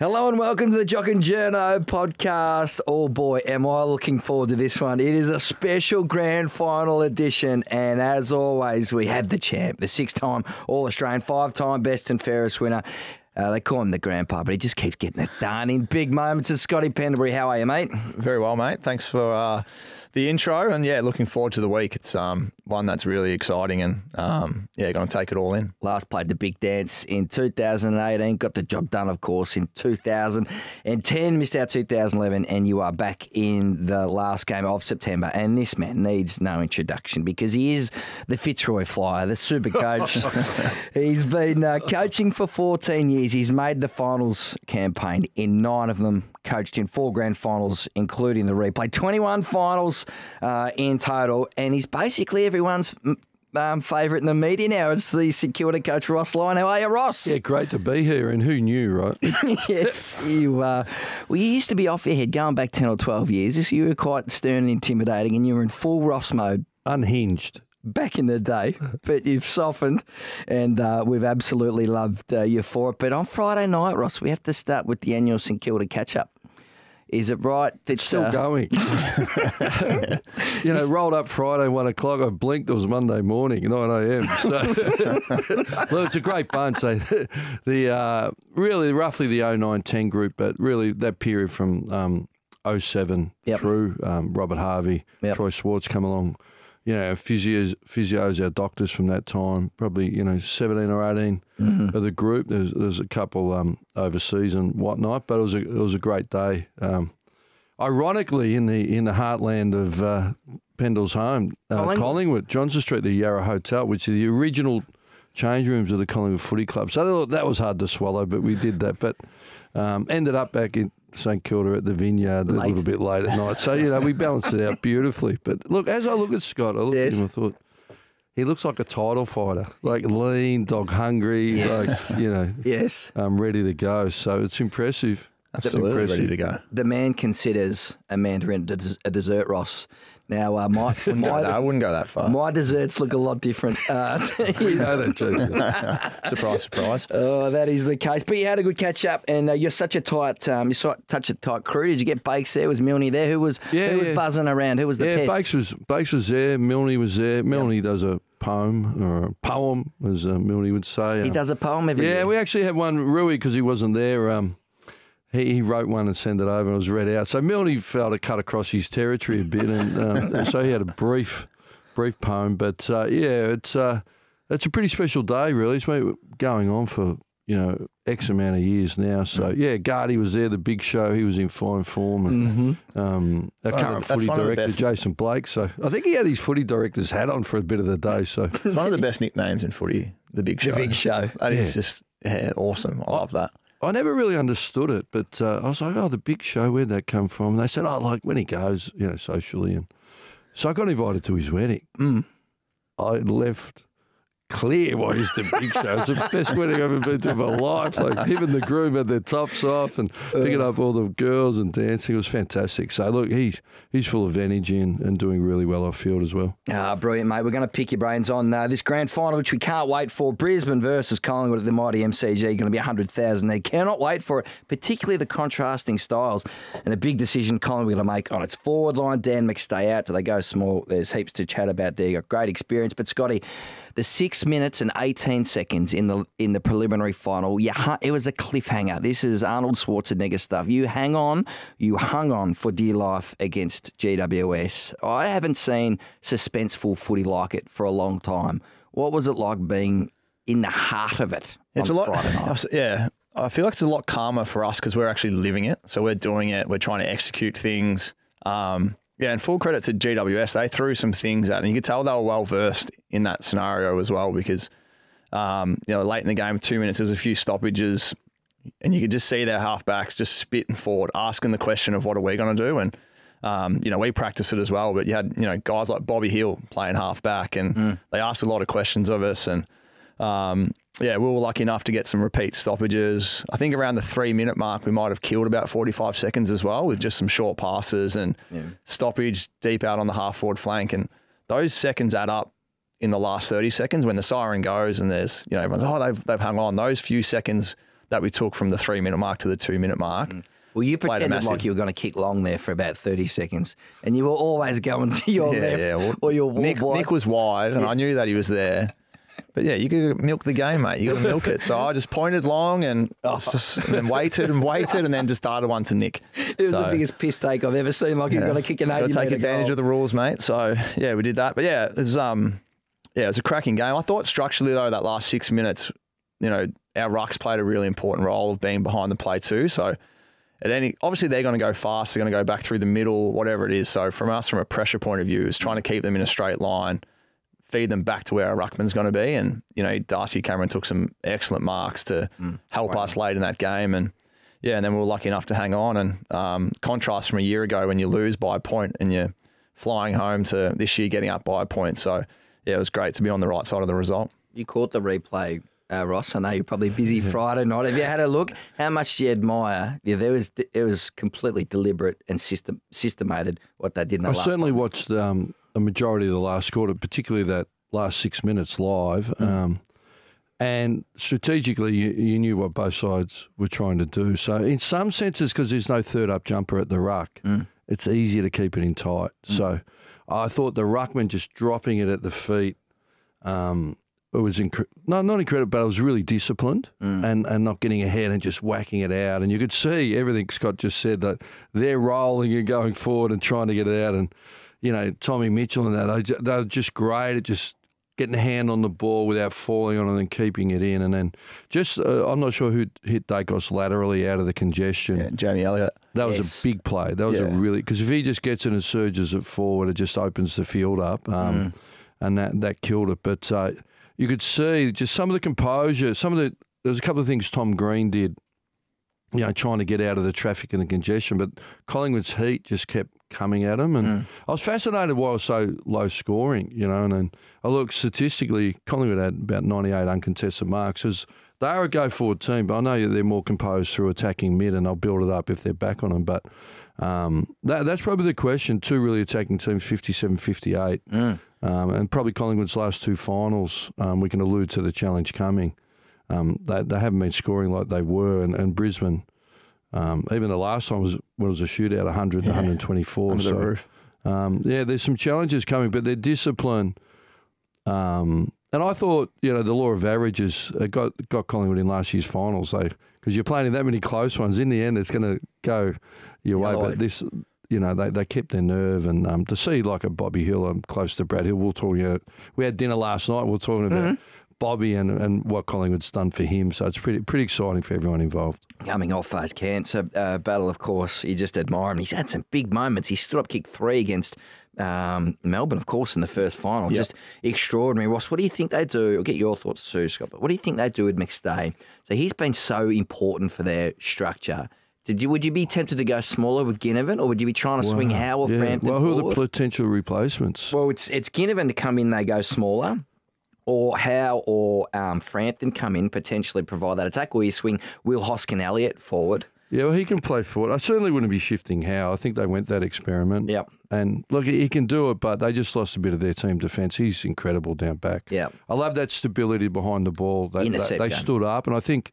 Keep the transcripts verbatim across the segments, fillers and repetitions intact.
Hello and welcome to the Jock and Journo podcast. Oh boy, am I looking forward to this one. It is a special grand final edition and as always we have the champ, the six-time All-Australian, five-time best and fairest winner. Uh, they call him the grandpa, but he just keeps getting it done in big moments. It's Scotty Pendlebury. How are you, mate? Very well, mate. Thanks for uh, the intro. And, yeah, looking forward to the week. It's um, one that's really exciting and, um, yeah, going to take it all in. Last played the big dance in two thousand eighteen. Got the job done, of course, in two thousand ten. Missed out two thousand eleven. And you are back in the last game of September. And this man needs no introduction because he is the Fitzroy Flyer, the super coach. He's been uh, coaching for fourteen years. He's made the finals campaign in nine of them, coached in four grand finals, including the replay, twenty-one finals uh, in total, and he's basically everyone's um, favourite in the media now. It's the St Kilda coach, Ross Lyon. How are you, Ross? Yeah, great to be here, and who knew, right? Yes, you uh, well, you used to be off your head going back ten or twelve years. You were quite stern and intimidating, and you were in full Ross mode. Unhinged. Back in the day, but you've softened and uh, we've absolutely loved uh, you for it. But on Friday night, Ross, we have to start with the annual St Kilda catch-up. Is it right that it's still uh, going? You know, rolled up Friday, one o'clock. I blinked. It was Monday morning, nine a m. So, well, it's a great bunch. So the uh, really roughly the oh nine ten group, but really that period from um, oh seven yep. through um, Robert Harvey, yep. Troy Swartz come along. You know, our physios, physios, our doctors from that time, probably, you know, seventeen or eighteen mm-hmm. of the group. There's, there's a couple um, overseas and whatnot, but it was a, it was a great day. Um, ironically, in the in the heartland of uh, Pendle's home, uh, Collingwood. Collingwood, Johnson Street, the Yarra Hotel, which are the original change rooms of the Collingwood Footy Club. So that was hard to swallow, but we did that. But um, ended up back in St Kilda at the Vineyard late. A little bit late at night. So, you know, we balanced it out beautifully. But, look, as I look at Scott, I looked yes. at him and thought, he looks like a title fighter, like lean, dog hungry, yes. like, you know, yes. um, ready to go. So it's impressive. Absolutely impressive. Ready to go. The man considers Amanda a dessert, Ross. Now, uh, my, my no, no, I wouldn't go that far. My desserts look a lot different. Uh, you know that, Jason. Surprise, surprise. Oh, that is the case. But you had a good catch up, and uh, you're such a tight, um, you're such a tight crew. Did you get Bakes there? Was Milne there? Who was yeah, who yeah. was buzzing around? Who was the yeah, pest? Bakes was Bakes was there. Milne was there. Milne yep. does a poem or a poem, as uh, Milne would say. He um, does a poem every yeah, year. Yeah, we actually had one. Rui, because he wasn't there. Um, He, he wrote one and sent it over and it was read out. So Milne felt it cut across his territory a bit, and um, so he had a brief brief poem. But, uh, yeah, it's uh, it's a pretty special day, really. It's been going on for, you know, X amount of years now. So, yeah, Gardy was there, the big show. He was in fine form. And mm-hmm. um, our well, current footy director, Jason Blake. So I think he had his footy director's hat on for a bit of the day. So it's one of the best nicknames in footy, the big show. The big show. I think yeah. it's just yeah, awesome. I love that. I never really understood it, but uh, I was like, oh, the big show, where'd that come from? And they said, oh, like when he goes, you know, socially. And so I got invited to his wedding. Mm. I left clear what is the big show. It's the best wedding I've ever been to in my life. Like him and the groom had their tops off and picking up all the girls and dancing. It was fantastic. So, look, he's, he's full of energy and, and doing really well off field as well. Ah, brilliant, mate. We're going to pick your brains on uh, this grand final, which we can't wait for. Brisbane versus Collingwood at the mighty M C G. Going to be one hundred thousand. They cannot wait for it, particularly the contrasting styles. And a big decision Collingwood going to make on its forward line. Dan McStay out. Do they go small? There's heaps to chat about there. You've got great experience. But, Scotty, the six minutes and eighteen seconds in the in the preliminary final, you hung, it was a cliffhanger. This is Arnold Schwarzenegger stuff. You hang on, you hung on for dear life against G W S. I haven't seen suspenseful footy like it for a long time. What was it like being in the heart of it? It's on a lot. Friday night? Yeah, I feel like it's a lot calmer for us because we're actually living it. So we're doing it. We're trying to execute things. Um, Yeah, and full credit to G W S. They threw some things at, and you could tell they were well-versed in that scenario as well because, um, you know, late in the game, two minutes, there's a few stoppages, and you could just see their halfbacks just spitting forward, asking the question of what are we going to do? And, um, you know, we practiced it as well, but you had, you know, guys like Bobby Hill playing halfback, and mm. they asked a lot of questions of us. And, um, yeah, we were lucky enough to get some repeat stoppages. I think around the three-minute mark, we might have killed about forty-five seconds as well with just some short passes and yeah. stoppage deep out on the half-forward flank. And those seconds add up in the last thirty seconds when the siren goes and there's, you know, everyone's, oh, they've, they've hung on. Those few seconds that we took from the three minute mark to the two minute mark. Mm. Well, you pretended massive... like you were going to kick long there for about thirty seconds, and you were always going to your yeah, left yeah. Well, or your wall Nick, Nick was wide, and yeah. I knew that he was there. But yeah, you could milk the game, mate. You got to milk it. So I just pointed long and, oh. just, and then waited and waited and then just started one to Nick. It was so, the biggest piss take I've ever seen. Like, yeah. you've got to kick an eighty metre goal. Got to take advantage goal. of the rules, mate. So yeah, we did that. But yeah, it was, um, yeah, it was a cracking game. I thought structurally, though, that last six minutes, you know, our rucks played a really important role of being behind the play too. So at any, obviously they're going to go fast. They're going to go back through the middle, whatever it is. So from us, from a pressure point of view, is trying to keep them in a straight line, feed them back to where our ruckman's going to be. And, you know, Darcy Cameron took some excellent marks to mm, help wow. us late in that game. And, yeah, and then we were lucky enough to hang on. And um, contrast from a year ago when you lose by a point and you're flying home to this year getting up by a point. So, yeah, it was great to be on the right side of the result. You caught the replay, uh, Ross. I know you're probably busy Friday night. Have you had a look? How much do you admire? Yeah, there was, it was completely deliberate and system systemated what they did in the I last certainly moment. watched... Um, the majority of the last quarter, particularly that last six minutes live. Mm. Um, and strategically, you, you knew what both sides were trying to do. So in some senses, because there's no third-up jumper at the ruck, mm. it's easier to keep it in tight. Mm. So I thought the ruckman just dropping it at the feet, um, it was inc no, not incredible, but it was really disciplined mm. and, and not getting ahead and just whacking it out. And you could see everything Scott just said, that they're rolling and going forward and trying to get it out. And you know, Tommy Mitchell and that, they were just great at just getting a hand on the ball without falling on it and keeping it in. And then just, uh, I'm not sure who hit Dacos laterally out of the congestion. Yeah, Jamie Elliott. That yes. was a big play. That was yeah. a really, because if he just gets it and surges it forward, it just opens the field up. Um, mm. And that, that killed it. But uh, you could see just some of the composure, some of the, there's a couple of things Tom Green did, you know, trying to get out of the traffic and the congestion. But Collingwood's heat just kept coming at them, and mm. I was fascinated why it was so low scoring, you know, and then I look statistically, Collingwood had about ninety-eight uncontested marks. As they are a go-forward team, but I know they're more composed through attacking mid, and they'll build it up if they're back on them. But um, that, that's probably the question, two really attacking teams, fifty-seven fifty-eight, mm. um, and probably Collingwood's last two finals, um, we can allude to the challenge coming. Um, they, they haven't been scoring like they were, and, and Brisbane, Um, even the last time was when it was a shootout, one hundred, yeah. one hundred twenty-four. Under so, the roof. Um, yeah, there's some challenges coming, but their discipline. Um, and I thought, you know, the law of averages uh, got got Collingwood in last year's finals, though, because you're playing in that many close ones. In the end, it's going to go your way. But this, you know, they, they kept their nerve. And um, to see like a Bobby Hill, I'm close to Brad Hill. We'll talk, you know, we had dinner last night. We we're talking about. Mm-hmm. Bobby and, and what Collingwood's done for him. So it's pretty pretty exciting for everyone involved. Coming off his cancer uh, battle, of course, you just admire him. He's had some big moments. He stood up, kicked three against um, Melbourne, of course, in the first final. Yep. Just extraordinary. Ross, what do you think they do? I'll get your thoughts too, Scott, but what do you think they do with McStay? So he's been so important for their structure. Did you, would you be tempted to go smaller with Ginevan, or would you be trying to wow. swing Howe or yeah. Frampton Well, who forward? Are the potential replacements? Well, it's, it's Ginevan to come in, they go smaller. Or Howe or um, Frampton come in, potentially provide that attack, or you swing Will Hoskin Elliott forward. Yeah, well, he can play forward. I certainly wouldn't be shifting Howe. I think they went that experiment. Yep. And look, he can do it, but they just lost a bit of their team defence. He's incredible down back. Yeah. I love that stability behind the ball. They, they, they stood up, and I think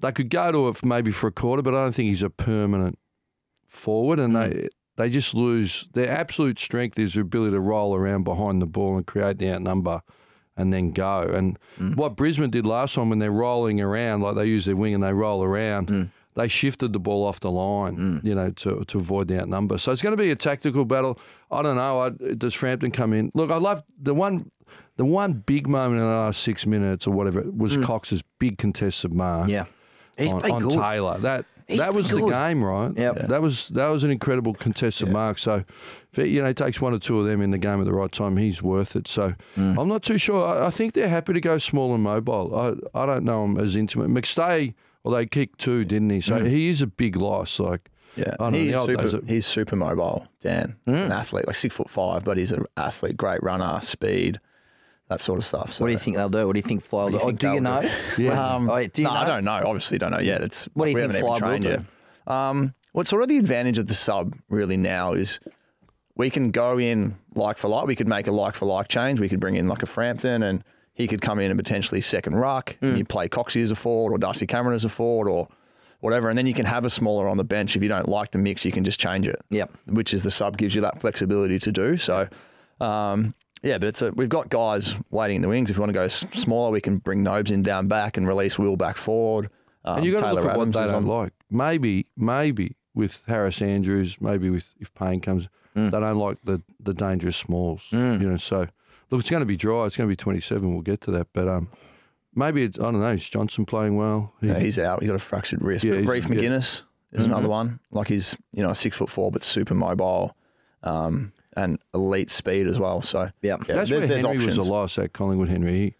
they could go to it maybe for a quarter, but I don't think he's a permanent forward, and mm. they... They just lose. Their absolute strength is their ability to roll around behind the ball and create the outnumber. And then go. And mm. what Brisbane did last time when they're rolling around, like they use their wing and they roll around, mm. they shifted the ball off the line, mm. you know, to, to avoid the outnumber. So it's going to be a tactical battle. I don't know. I, does Frampton come in? Look, I love the one the one big moment in the last six minutes or whatever was mm. Cox's big contested mark yeah. He's on, on good. Taylor. That He's that was good. the game, right? Yep. Yeah. That was that was an incredible contested yeah. mark. So, if it, you know, it takes one or two of them in the game at the right time, he's worth it. So, mm. I'm not too sure. I, I think they're happy to go small and mobile. I, I don't know him as intimate. McStay, well, they kicked two, didn't he? So, mm. he is a big loss. Like, yeah, I don't he know, super, he's super mobile, Dan. Mm. An athlete, like six foot five, but he's an athlete, great runner, speed. That sort of stuff. So. What do you think they'll do? What do you think Fly will do? Oh, do you know? Yeah. Um, oh, do you no, know? I don't know. Obviously, don't know yet. It's, what do you think Fly will do? Um, well, sort of the advantage of the sub really now is we can go in like for like. We could make a like for like change. We could bring in like a Frampton and he could come in and potentially second ruck, mm. and you play Coxie as a forward or Darcy Cameron as a forward or whatever, and then you can have a smaller on the bench. If you don't like the mix, you can just change it. Yep. Which is the sub gives you that flexibility to do. So, um, yeah, but it's a, we've got guys waiting in the wings. If you want to go s smaller, we can bring Nobes in down back and release Will back forward. Um, and you've got to look at what they don't like. Maybe, maybe with Harris Andrews, maybe with if Payne comes, mm. they don't like the the dangerous smalls. Mm. You know, so look, it's going to be dry. It's going to be twenty-seven. We'll get to that, but um, maybe it's, I don't know. Is Johnson playing well? He, yeah, he's out. He got a fractured wrist. Yeah, but Reef yeah. McGuinness is mm-hmm. another one. Like he's you know six foot four, but super mobile, um, and elite speed as well. So yeah, yeah that's there, where there's Henry options. Was a loss at Collingwood. Henry he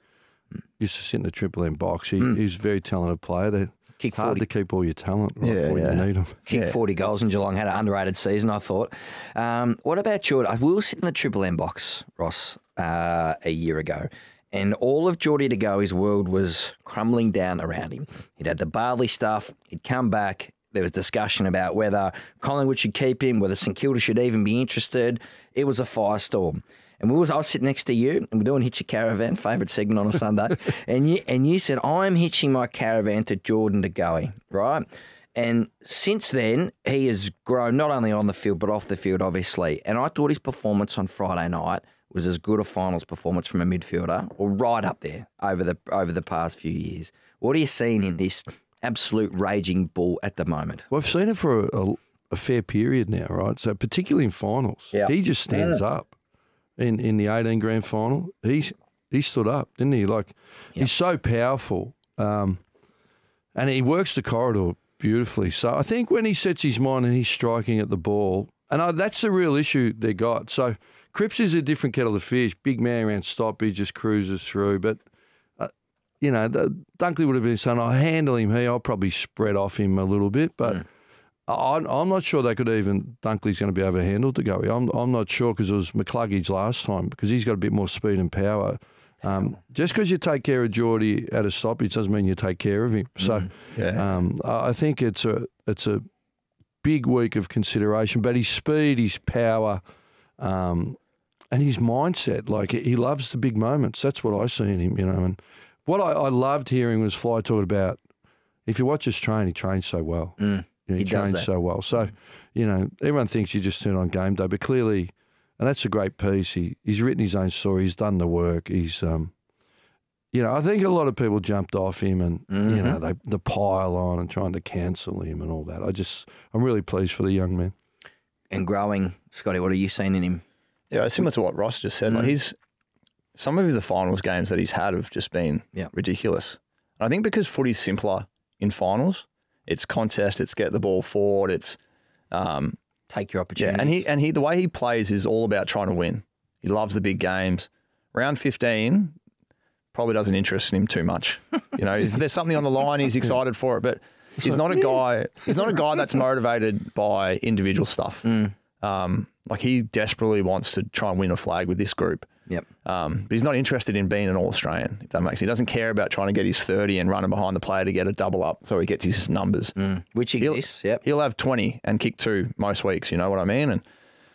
used to sit in the triple M box. He, mm. He's a very talented player. They, It's hard to keep all your talent right yeah, before yeah. you need them. Kicked yeah. forty goals in Geelong. Had an underrated season, I thought. Um, what about Jordy? We were sitting in the Triple M box, Ross, uh, a year ago, and all of Jordy De Goey's world was crumbling down around him. He'd had the Barley stuff. He'd come back. There was discussion about whether Collingwood should keep him, whether St Kilda should even be interested. It was a firestorm. And we was, I was sitting next to you, and we're doing Hitch Your Caravan, favourite segment on a Sunday. and you and you said, I'm hitching my caravan to Jordan De Goey, right? And since then, he has grown not only on the field but off the field, obviously. And I thought his performance on Friday night was as good a finals performance from a midfielder, or right up there over the over the past few years. What are you seeing in this absolute raging bull at the moment? Well, I've seen it for a, a, a fair period now, right? So particularly in finals, yeah. he just stands yeah. up. In, in the eighteen grand final, he he stood up, didn't he? Like yep. he's so powerful, um, and he works the corridor beautifully. So I think when he sets his mind and he's striking at the ball, and I, that's the real issue they got. So Cripps is a different kettle of fish, big man around stop, he just cruises through. But uh, you know, the, Dunkley would have been saying, "I'll handle him here. I'll probably spread off him a little bit," but. Mm. I'm, I'm not sure they could even, Dunkley's going to be overhandled to go. I'm, I'm not sure because it was McCluggage last time because he's got a bit more speed and power. Um, just because you take care of Jordy at a stoppage doesn't mean you take care of him. So mm, yeah. um, I think it's a it's a big week of consideration. But his speed, his power, um, and his mindset, like he loves the big moments. That's what I see in him, you know. And what I, I loved hearing was Fly talking about, if you watch his train, he trains so well. Mm. You know, he, he changed so well. So, you know, everyone thinks you just turn on game day, but clearly, and that's a great piece. He he's written his own story. He's done the work. He's, um, you know, I think a lot of people jumped off him and mm-hmm. you know they the pile on and trying to cancel him and all that. I just I'm really pleased for the young man. And growing, Scotty, what are you seeing in him? Yeah, similar to what Ross just said. Mm-hmm. Like he's some of the finals games that he's had have just been yeah. ridiculous. And I think because footy's simpler in finals. It's contest. It's get the ball forward. It's um, take your opportunity. Yeah, and he and he the way he plays is all about trying to win. He loves the big games. Round fifteen probably doesn't interest him too much. You know, if there's something on the line, he's excited for it. But he's not a guy. He's not a guy that's motivated by individual stuff. Mm. Um, like he desperately wants to try and win a flag with this group. Yep. Um, but he's not interested in being an All-Australian, if that makes sense. He doesn't care about trying to get his thirty and running behind the player to get a double up so he gets his numbers. Mm, which exists, he'll, yep. He'll have twenty and kick two most weeks, you know what I mean? And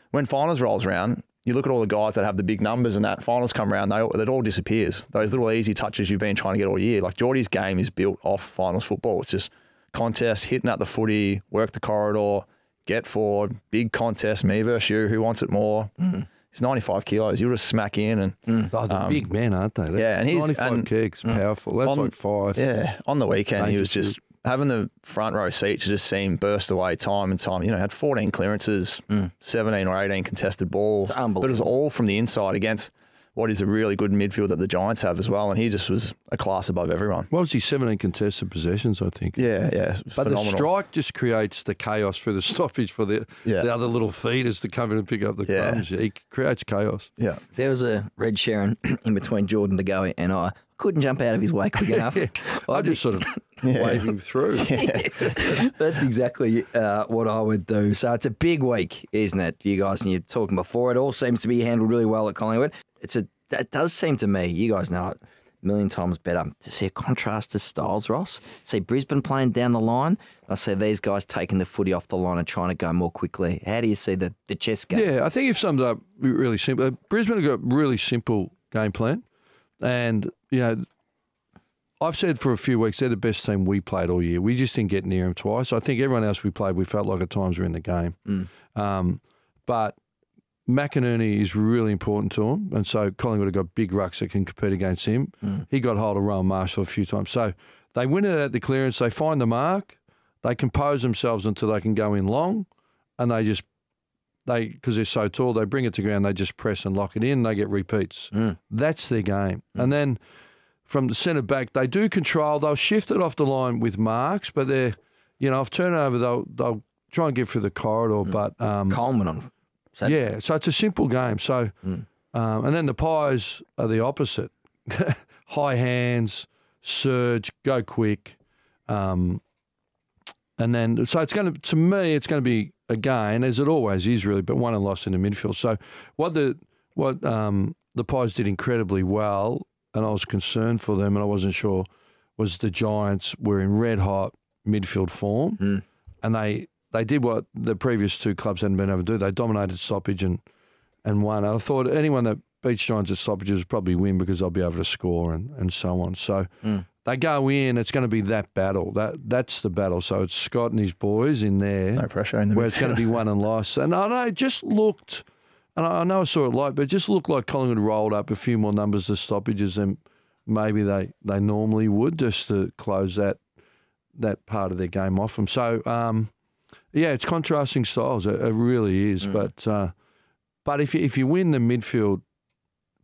when finals rolls around, you look at all the guys that have the big numbers and that finals come around, they, it all disappears. Those little easy touches you've been trying to get all year. Like Jordy's game is built off finals football. It's just contest, hitting at the footy, work the corridor, get forward, big contest, me versus you, who wants it more? Mm. He's ninety-five kilos. You'll just smack in. and mm. oh, they're um, big men, aren't they? They're yeah, and he's ninety-five kicks, mm, powerful. That's on, like five. Yeah, on the weekend he was just having the front row seat to just see him burst away time and time. You know, had fourteen clearances, mm. seventeen or eighteen contested balls. It's unbelievable. But it was all from the inside against what is a really good midfield that the Giants have as well. And he just was a class above everyone. What was he? seventeen contested possessions, I think. Yeah, yeah. But phenomenal. The strike just creates the chaos for the stoppage for the, yeah. the other little feeders to come in and pick up the yeah. crumbs. He creates chaos. Yeah. There was a red Sharon in between Jordan De Goey and I. Couldn't jump out of his way quick enough. yeah. I just sort of yeah. wave him through. yes. That's exactly uh, what I would do. So it's a big week, isn't it, for you guys? And you're talking before. It all seems to be handled really well at Collingwood. It's a that does seem to me, you guys know it a million times better, to see a contrast to styles, Ross. See Brisbane playing down the line. I see these guys taking the footy off the line and trying to go more quickly. How do you see the, the chess game? Yeah, I think you've summed up really simple. Brisbane have got a really simple game plan. And, you know, I've said for a few weeks, they're the best team we played all year. We just didn't get near them twice. I think everyone else we played, we felt like at times we were in the game. Mm. Um, but McInerney is really important to him, and so Collingwood have got big rucks that can compete against him. Mm. He got hold of Rowan Marshall a few times. So they win it at the clearance. They find the mark. They compose themselves until they can go in long, and they just, they because they're so tall, they bring it to ground, they just press and lock it in, and they get repeats. Mm. That's their game. Mm. And then from the centre back, they do control. They'll shift it off the line with marks, but they're, you know, off turnover, they'll, they'll try and get through the corridor. Mm. But um, Coleman on Saturday. Yeah, so it's a simple game. So, mm. um, and then the Pies are the opposite. High hands, surge, go quick. Um, and then, so it's going to, to me, it's going to be a game, as it always is really, but won and lost in the midfield. So what the, what um, the Pies did incredibly well, and I was concerned for them, and I wasn't sure, was the Giants were in red-hot midfield form, mm. and they they did what the previous two clubs hadn't been able to do. They dominated stoppage and, and won. And I thought anyone that beats Giants at stoppages would probably win because they'll be able to score and, and so on. So mm. they go in. It's going to be that battle. That That's the battle. So it's Scott and his boys in there. No pressure in the midfield. Where it's going to be won and lost. And I know it just looked... And I know I saw it light, but it just looked like Collingwood rolled up a few more numbers of stoppages than maybe they, they normally would, just to close that that part of their game off them. So, um, yeah, it's contrasting styles. It, it really is. Mm. But uh, but if you, if you win the midfield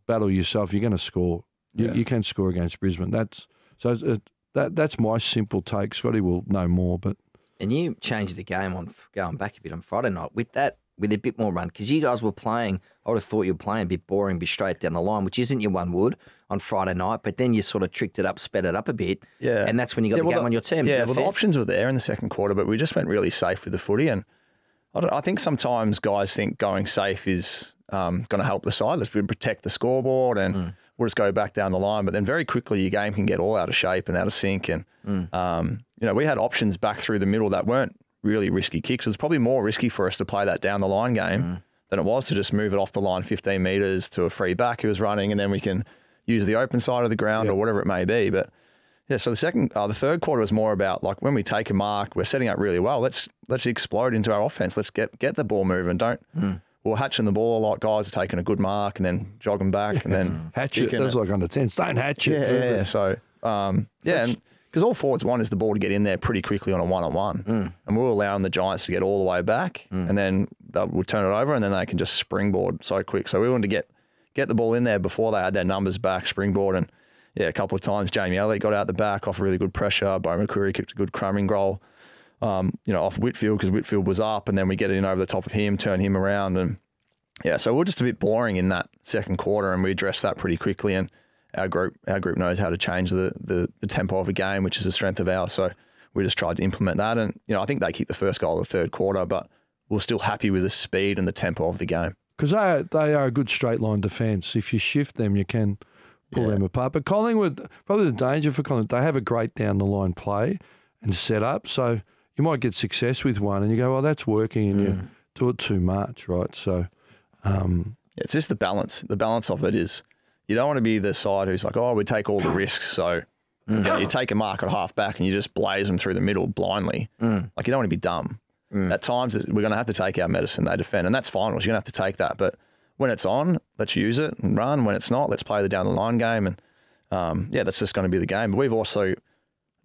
battle yourself, you're going to score. Yeah. You, you can score against Brisbane. That's so it, that that's my simple take. Scotty will know more, but and you changed the game on going back a bit on Friday night with that. With a bit more run, because you guys were playing, I would have thought you were playing a bit boring, be straight down the line, which isn't your one wood on Friday night, but then you sort of tricked it up, sped it up a bit, yeah. and that's when you got yeah, the well, game the, on your terms. Yeah, well, fair? The options were there in the second quarter, but we just went really safe with the footy, and I, don't, I think sometimes guys think going safe is um, going to help the side. Let's protect the scoreboard and mm. we'll just go back down the line, but then very quickly your game can get all out of shape and out of sync, and mm. um, you know, we had options back through the middle that weren't really risky kicks. It was probably more risky for us to play that down the line game mm. than it was to just move it off the line fifteen metres to a free back who was running, and then we can use the open side of the ground yep. or whatever it may be. But yeah, so the second, uh, the third quarter was more about like when we take a mark, we're setting up really well. Let's let's explode into our offense. Let's get get the ball moving. Don't mm. we're hatching the ball a lot. Guys are taking a good mark and then jogging back yeah. and then hatch it. That was like under tens. Don't hatch yeah, it. Yeah. So um, yeah. And, because all forwards want is the ball to get in there pretty quickly on a one-on-one. Mm. And we're allowing the Giants to get all the way back mm. and then we'll turn it over and then they can just springboard so quick. So we wanted to get get the ball in there before they had their numbers back, springboard. And, yeah, a couple of times Jamie Elliott got out the back off really good pressure. Bo McCreary kicked a good crumbing goal, um, you know, off Whitfield because Whitfield was up, and then we get it in over the top of him, turn him around. And, yeah, so we're just a bit boring in that second quarter and we addressed that pretty quickly. And Our group, our group knows how to change the, the the tempo of a game, which is a strength of ours. So we just tried to implement that, and you know I think they kicked the first goal of the third quarter, but we're still happy with the speed and the tempo of the game because they they are a good straight line defence. If you shift them, you can pull yeah. them apart. But Collingwood, probably the danger for Collingwood, they have a great down the line play and set up, so you might get success with one, and you go, well, that's working, and mm. you do it too much, right? So um, yeah, it's just the balance. The balance of it is. You don't want to be the side who's like, oh, we take all the risks. So mm. you know, you take a mark at half back and you just blaze them through the middle blindly. Mm. Like you don't want to be dumb. Mm. At times we're going to have to take our medicine. They defend, and that's finals. You're going to have to take that. But when it's on, let's use it and run. When it's not, let's play the down the line game. And um, yeah, that's just going to be the game. But we've also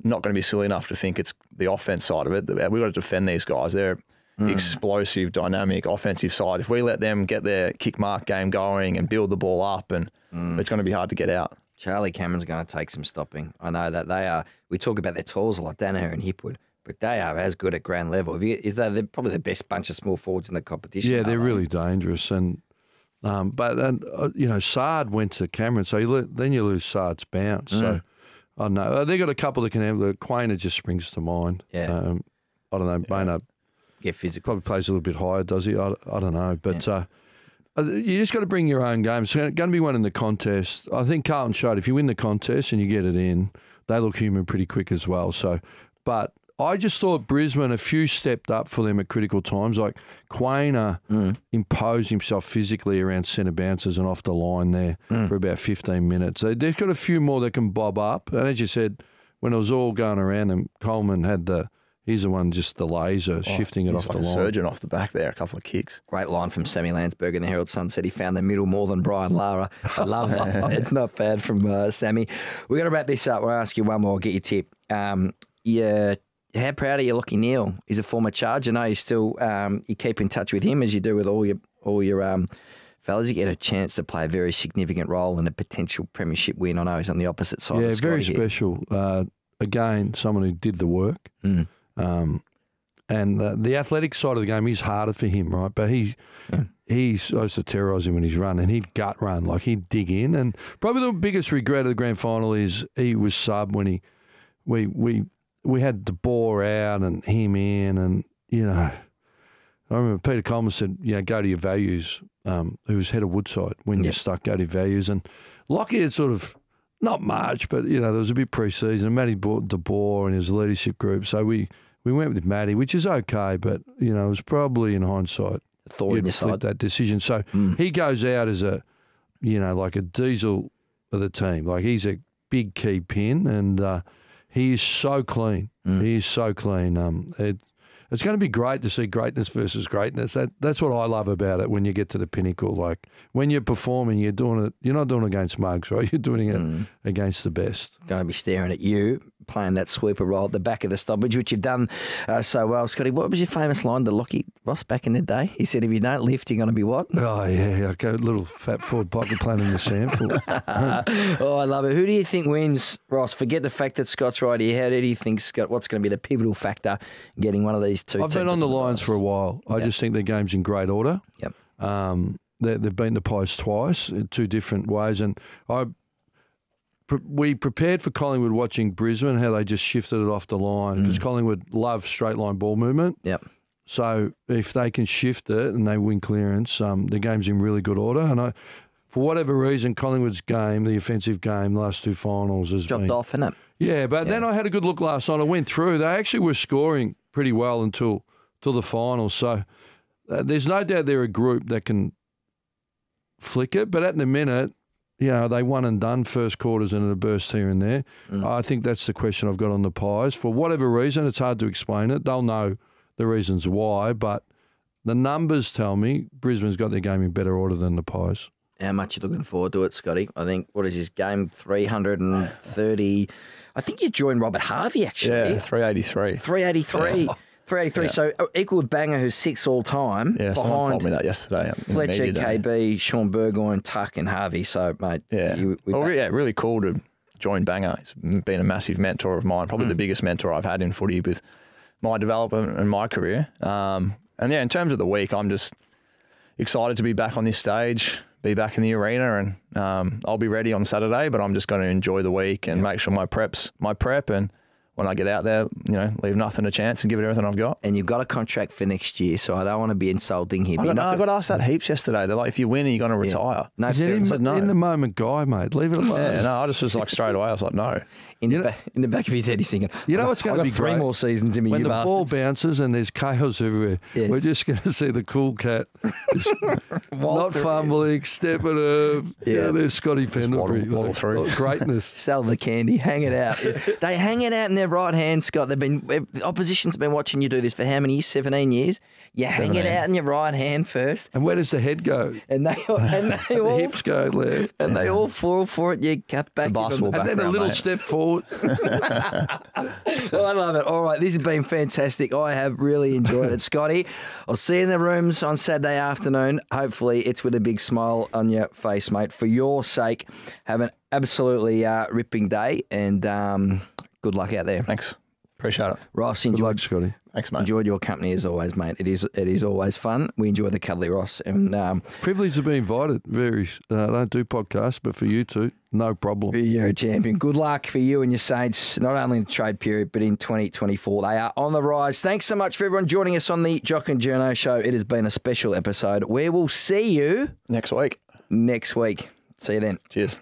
not going to be silly enough to think it's the offense side of it. We've got to defend these guys. They're mm. explosive, dynamic, offensive side. If we let them get their kick mark game going and build the ball up and Mm. it's going to be hard to get out. Charlie Cameron's going to take some stopping. I know that they are. We talk about their tools a lot, Danaher and Hipwood, but they are as good at ground level. If you, is that they're probably the best bunch of small forwards in the competition. Yeah, they're they? really dangerous. And um, but and uh, you know, Sard went to Cameron, so you then you lose Sard's bounce. Mm. So I don't know. They got a couple that can handle. Quainer just springs to mind. Yeah, um, I don't know. Yeah. Banger, yeah, physical. Probably plays a little bit higher, does he? I, I don't know, but. Yeah. Uh, You just got to bring your own game. It's going to be one in the contest. I think Carlton showed if you win the contest and you get it in, they look human pretty quick as well. So, but I just thought Brisbane, a few stepped up for them at critical times. Like Quainer mm. imposed himself physically around centre bounces and off the line there mm. for about fifteen minutes. So they've got a few more that can bob up. And as you said, when it was all going around them, Coleman had the, he's the one just the laser, oh, shifting it off like the a line. Surgeon off the back there, a couple of kicks. Great line from Sammy Landsberg in the Herald Sun, said he found the middle more than Brian Lara. I love that. It's not bad from uh, Sammy. We're going to wrap this up. We'll ask you one more, get your tip. Um, yeah. How proud are you, Lachie Neale? He's a former Charger. No, you still um, you keep in touch with him as you do with all your all your um, fellas. You get a chance to play a very significant role in a potential premiership win. I know he's on the opposite side. Yeah, of very here. special. Uh, again, someone who did the work, mm. um, and the, the athletic side of the game is harder for him, right? But he's yeah. he's I used to terrorise him when he's run, and he'd gut run like he'd dig in. And probably the biggest regret of the grand final is he was sub when he we we. We had De Boer out and him in, and, you know, I remember Peter Coleman said, you know, go to your values, um, who was head of Woodside. When yep. you're stuck, go to your values. And Lachie had sort of, not much, but, you know, there was a bit pre-season. Matty bought De Boer and his leadership group. So we, we went with Matty, which is okay, but, you know, it was probably in hindsight. Thought you'd flip that decision. So mm. he goes out as a, you know, like a diesel of the team. Like he's a big key pin and, uh, he is so clean. Mm. He is so clean. Um, it, it's going to be great to see greatness versus greatness. That that's what I love about it. When you get to the pinnacle, like when you're performing, you're doing it. You're not doing it against mugs, right? You're doing it mm. against the best. Going to be staring at you playing that sweeper role at the back of the stoppage, which you've done uh, so well, Scotty. What was your famous line to Lachie Ross back in the day? He said, "If you don't lift, you're going to be what?" Oh yeah, I go little fat forward pocket playing in the sandful. Oh, I love it. Who do you think wins, Ross? Forget the fact that Scott's right here. How do you think, Scott? What's going to be the pivotal factor in getting one of these? Two I've been on the Lions for a while. Yep. I just think their game's in great order. Yep. Um, they, they've beaten the Pies twice in two different ways. And I, pre we prepared for Collingwood watching Brisbane, how they just shifted it off the line because mm. Collingwood love straight line ball movement. Yep. So if they can shift it and they win clearance, um, the game's in really good order. And I, for whatever reason, Collingwood's game, the offensive game, the last two finals has dropped been, off, hasn't it? Yeah, but yeah. then I had a good look last night. I went through. They actually were scoring pretty well until till the final. So uh, there's no doubt they're a group that can flick it. But at the minute, you know, they won and done first quarters and a burst here and there. Mm. I think that's the question I've got on the Pies. For whatever reason, it's hard to explain it. They'll know the reasons why, but the numbers tell me Brisbane's got their game in better order than the Pies. How much are you looking forward to it, Scotty? I think, what is his game, three hundred and thirty... I think you joined Robert Harvey, actually. Yeah, three eighty-three. three eighty-three. Yeah. three eighty-three. Yeah. So equaled Banger, who's sixth all-time. Yeah, someone told me that yesterday. Fletcher, K B, Sean Burgoyne, Tuck and Harvey. So, mate, yeah, you, well, yeah really cool to join Banger. He's been a massive mentor of mine, probably mm. the biggest mentor I've had in footy with my development and my career. Um, and, yeah, in terms of the week, I'm just excited to be back on this stage, be back in the arena, and um, I'll be ready on Saturday, but I'm just going to enjoy the week and yeah. make sure my prep's my prep, and when I get out there, you know, leave nothing to chance and give it everything I've got. And you've got a contract for next year, so I don't want to be insulting here. I got, no, I got asked that heaps yesterday. They're like, if you win, are you going to retire? Yeah. No, in, like, no, in the moment guy, mate. Leave it alone. Yeah, no, I just was like straight away, I was like, no. In, the, ba in the back of his head, he's thinking, you know what's going to be three great? more seasons in me, When you the bastards. ball bounces and there's chaos everywhere, yes. we're just going to see the cool cat not fumbling, stepping up. Yeah, you know, there's Scotty Pendlebury. Waddle, waddle through. Like, greatness. Sell the candy, hang it out. They hang it out in their right hand, Scott. They've been, the opposition's been watching you do this for how many years? seventeen years? You hang it out in your right hand first. And where does the head go? And they, and they the all. The hips go left. And they all fall for it. You cut back. And then a little mate. step forward. I love it. All right, this has been fantastic. I have really enjoyed it, Scotty. I'll see you in the rooms on Saturday afternoon. Hopefully it's with a big smile on your face, mate. For your sake, have an absolutely uh, ripping day, and um, good luck out there. Thanks. Appreciate it. Ross, enjoyed, good luck, Scotty. Thanks, mate. Enjoyed your company as always, mate. It is it is always fun. We enjoy the cuddly, Ross. And um, privileged to be invited. Very. Uh, I don't do podcasts, but for you two, no problem. You're a champion. Good luck for you and your Saints, not only in the trade period, but in twenty twenty-four. They are on the rise. Thanks so much for everyone joining us on the Jock and Journo Show. It has been a special episode where we'll see you next week. Next week. See you then. Cheers.